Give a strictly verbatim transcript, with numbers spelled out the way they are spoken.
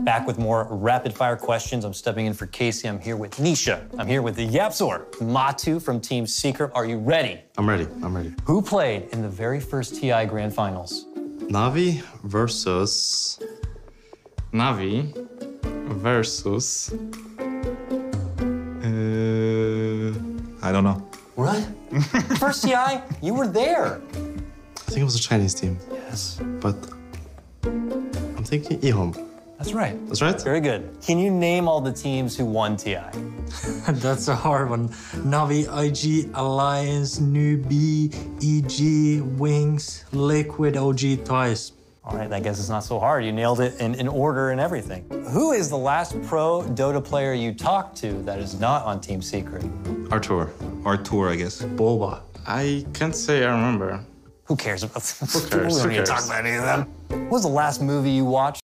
Back with more rapid fire questions. I'm stepping in for Casey. I'm here with Nisha. I'm here with the Yapsor, Matu from Team Secret. Are you ready? I'm ready, I'm ready. Who played in the very first T I Grand Finals? Na'Vi versus... Na'Vi versus... Uh, I don't know. What? First T I? You were there. I think it was a Chinese team. Yes. But I'm thinking E-Home. That's right. That's right? Very good. Can you name all the teams who won T I? That's a hard one. Na'Vi, I G, Alliance, Newbie, E G, Wings, Liquid, O G, twice. All right, I guess it's not so hard. You nailed it in, in order and everything. Who is the last pro Dota player you talked to that is not on Team Secret? Artur. Artur, I guess. Boba. I can't say I remember. Who cares about this? Who cares? We don't need to talk about any of them. What was the last movie you watched?